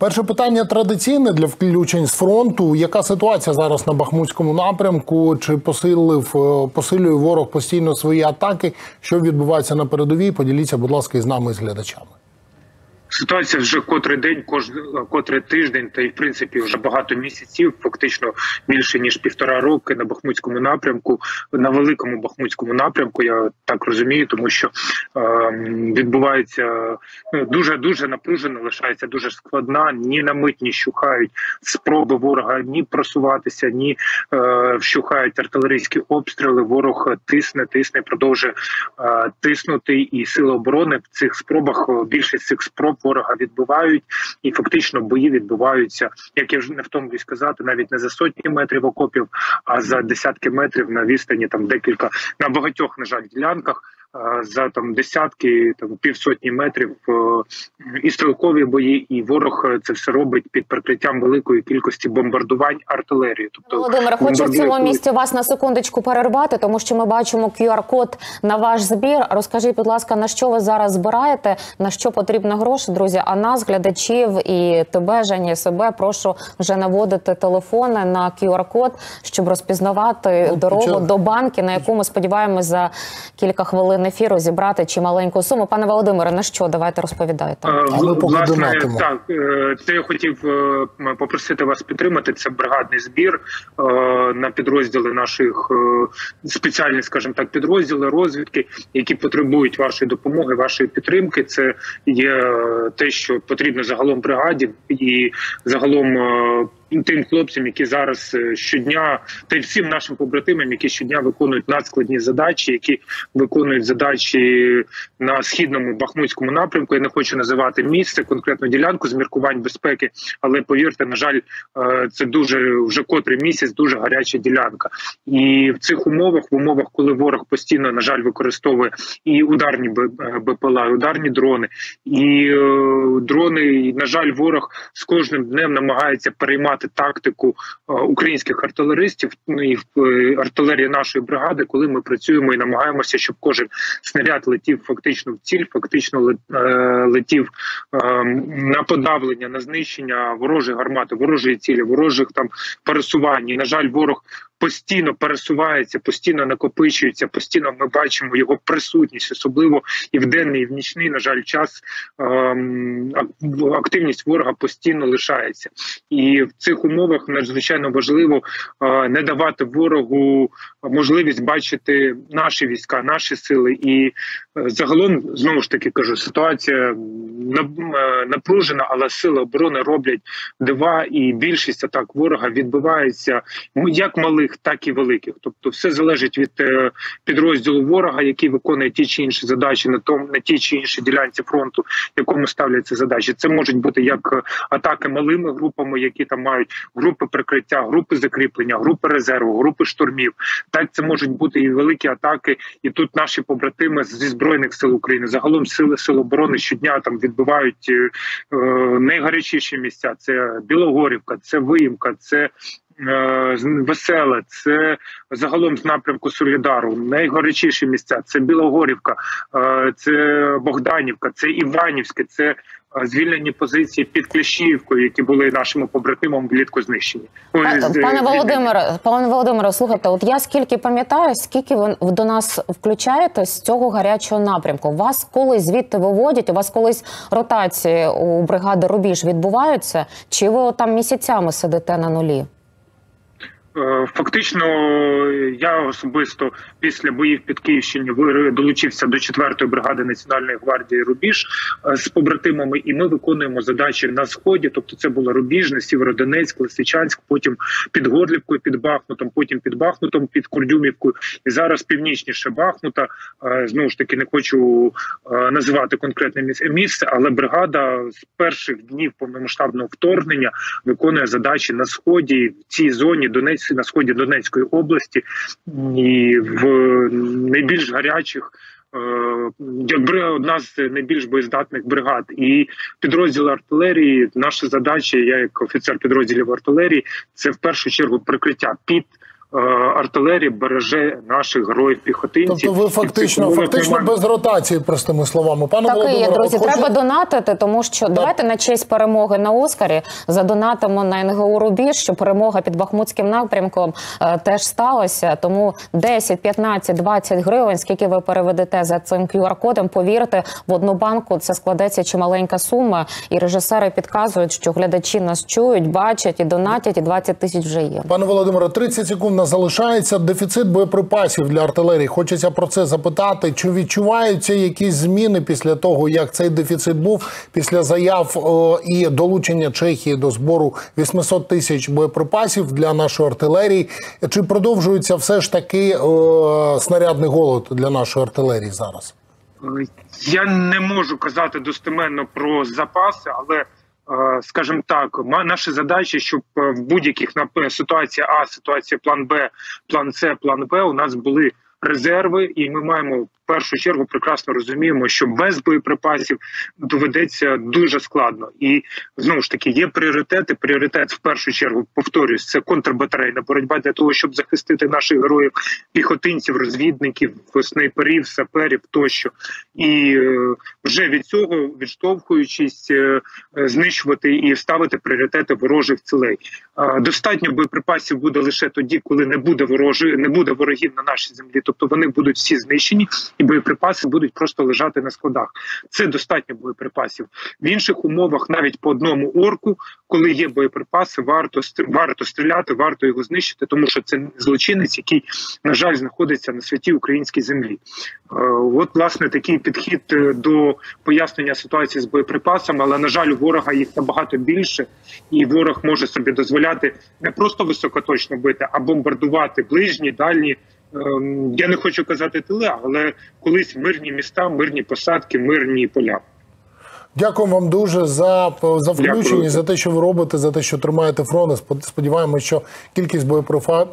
Перше питання традиційне для включень з фронту. Яка ситуація зараз на Бахмутському напрямку? Чи посилює ворог постійно свої атаки? Що відбувається на передовій? Поділіться, будь ласка, із нами, з глядачами. Ситуація вже котрий день, котрий тиждень, та й в принципі вже багато місяців, фактично більше ніж 1,5 роки на Бахмутському напрямку, на великому Бахмутському напрямку, я так розумію, тому що відбувається дуже-дуже напружено, лишається дуже складна, ні на мить не щухають спроби ворога ні просуватися, ні вщухають артилерійські обстріли, ворог тисне, продовжує тиснути, і сили оборони в цих спробах, більшість цих спроб ворога відбивають, і фактично бої відбуваються, як я вже не втомлюсь сказати, навіть не за сотні метрів окопів, а за десятки метрів на відстані там декілька, на багатьох, на жаль, ділянках, за там десятки, там півсотні метрів, і стрілкові бої, і ворог це все робить під прикриттям великої кількості бомбардувань артилерії. Тобто, Володимир, хочу в цьому місці вас на секундочку перервати, тому що ми бачимо QR-код на ваш збір. Розкажіть, будь ласка, на що ви зараз збираєте, на що потрібно гроші, друзі, а нас, глядачів, і тебе, Жені, і себе, прошу вже наводити телефони на QR-код, щоб розпізнавати дорогу до банки, на яку ми сподіваємося за кілька хвилин ефіру зібрати чи маленьку суму. Пане Володимире, на що? Давайте розповідаєте. Власне, так, це я хотів попросити вас підтримати. Це бригадний збір на підрозділи наших спеціальних, скажімо так, підрозділи розвідки, які потребують вашої допомоги, вашої підтримки. Це є те, що потрібно загалом бригаді і загалом тим хлопцям, які зараз щодня, та й всім нашим побратимам, які щодня виконують надскладні задачі, які виконують задачі на східному Бахмутському напрямку. Я не хочу називати місце, конкретну ділянку з міркувань безпеки, але повірте, на жаль, це дуже, вже котрий місяць, дуже гаряча ділянка. І в цих умовах, в умовах, коли ворог постійно, на жаль, використовує і ударні БПЛА, і ударні дрони, і дрони, і, на жаль, ворог з кожним днем намагається переймати тактику українських артилеристів і артилерії нашої бригади, коли ми працюємо і намагаємося, щоб кожен снаряд летів фактично в ціль, фактично летів на подавлення, на знищення ворожої гармати, ворожої цілі, ворожих там пересувань. І, на жаль, ворог постійно пересувається, постійно накопичується, постійно ми бачимо його присутність, особливо і в денний, і в нічний, на жаль, час активність ворога постійно лишається. І в цих умовах надзвичайно важливо не давати ворогу можливість бачити наші війська, наші сили. І загалом, знову ж таки кажу, ситуація напружена, але сили оборони роблять дива, і більшість атак ворога відбувається як малих, так і великих. Тобто все залежить від підрозділу ворога, який виконує ті чи інші задачі на тій чи іншій ділянці фронту, якому ставляться задачі. Це можуть бути як атаки малими групами, які там мають групи прикриття, групи закріплення, групи резерву, групи штурмів. Так це можуть бути і великі атаки, і тут наші побратими зі Збройних сил України, загалом сил оборони щодня там відбивають найгарячіші місця. Це Білогорівка, це Виїмка, це Веселе, це загалом з напрямку Солідару, найгарячіші місця, це Білогорівка, це Богданівка, це Іванівське, це звільнені позиції під Кліщіївкою, які були нашими побратимами влітку знищені. Пане Володимире, слухайте, от я скільки пам'ятаю, скільки ви до нас включаєте з цього гарячого напрямку. Вас колись звідти виводять, у вас колись ротації у бригади «Рубіж» відбуваються, чи ви там місяцями сидите на нулі? Фактично, я особисто після боїв під Київщиною долучився до 4-ї бригади Національної гвардії «Рубіж» з побратимами, і ми виконуємо задачі на Сході, тобто це було Рубіжне, Сіверодонецьк, Лисичанськ, потім під Горлівкою, під Бахмутом, потім під Бахмутом, під Курдюмівкою, і зараз північніше Бахмута, знову ж таки не хочу називати конкретне місце, але бригада з перших днів повномасштабного вторгнення виконує задачі на Сході, в цій зоні Донецьк, на сході Донецької області, і в найбільш гарячих, одна з найбільш боєздатних бригад. І підрозділи артилерії, наша задача, я як офіцер підрозділів артилерії, це в першу чергу прикриття під артилерія береже наших героїв-піхотинців. Тобто ви фактично без ротації, простими словами. Пане Володимире, так і є, друзі, треба донатити, тому що давайте на честь перемоги на Оскарі задонатимо на НГО «Рубіж», щоб перемога під Бахмутським напрямком теж сталася. Тому 10, 15, 20 гривень, скільки ви переведете за цим QR-кодом, повірте, в одну банку це складеться чималенька сума. І режисери підказують, що глядачі нас чують, бачать і донатять, і 20 тисяч вже є. Пане Володимире, 30 секунд залишається. Дефіцит боєприпасів для артилерії. Хочеться про це запитати. Чи відчуваються якісь зміни після того, як цей дефіцит був, після заяв і долучення Чехії до збору 800 тисяч боєприпасів для нашої артилерії? Чи продовжується все ж таки снарядний голод для нашої артилерії зараз? Я не можу казати достеменно про запаси, але, скажімо так, наші задачі, щоб в будь-яких ситуація А, ситуація план Б, план С, план В у нас були резерви, і ми маємо в першу чергу прекрасно розуміємо, що без боєприпасів доведеться дуже складно. І знову ж таки є пріоритети. Пріоритет в першу чергу, повторюсь, це контрбатарейна боротьба для того, щоб захистити наших героїв, піхотинців, розвідників, снайперів, саперів тощо. І вже від цього відштовхуючись, знищувати і ставити пріоритети ворожих цілей. Достатньо боєприпасів буде лише тоді, коли не буде ворогів на нашій землі. Тобто вони будуть всі знищені і боєприпаси будуть просто лежати на складах. Це достатньо боєприпасів. В інших умовах, навіть по одному орку, коли є боєприпаси, варто стріляти, варто його знищити, тому що це злочинець, який, на жаль, знаходиться на святій українській землі. От, власне, такий підхід до пояснення ситуації з боєприпасами, але, на жаль, у ворога їх набагато більше, і ворог може собі дозволяти не просто високоточно бити, а бомбардувати ближні, дальні. Я не хочу казати тили, але колись мирні міста, мирні посадки, мирні поля. Дякую вам дуже за включення, за те, що ви робите, за те, що тримаєте фронт. Сподіваємося, що кількість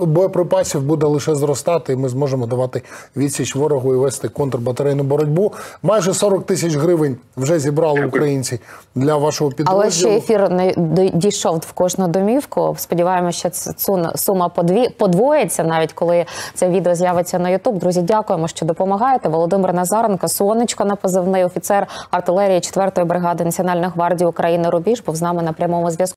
боєприпасів буде лише зростати, і ми зможемо давати відсіч ворогу і вести контрбатарейну боротьбу. Майже 40 тисяч гривень вже зібрали українці для вашого підрозділу. Але ще ефір не дійшов в кожну домівку. Сподіваємося, що сума подвоїться, навіть коли це відео з'явиться на YouTube. Друзі, дякуємо, що допомагаєте. Володимир Назаренко, Сонечко на позивний, офіцер артилерії 4-ї бригади Національної гвардії України «Рубіж», був з нами на прямому зв'язку.